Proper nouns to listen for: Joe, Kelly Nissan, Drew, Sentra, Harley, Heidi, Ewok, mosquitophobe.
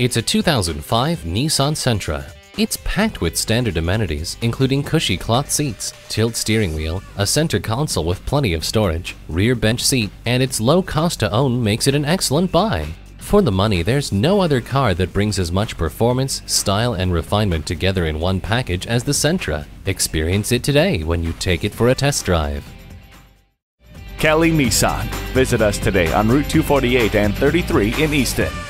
It's a 2005 Nissan Sentra. It's packed with standard amenities, including cushy cloth seats, tilt steering wheel, a center console with plenty of storage, rear bench seat, and its low cost to own makes it an excellent buy. For the money, there's no other car that brings as much performance, style, and refinement together in one package as the Sentra. Experience it today when you take it for a test drive. Kelly Nissan. Visit us today on Route 248 and 33 in Easton.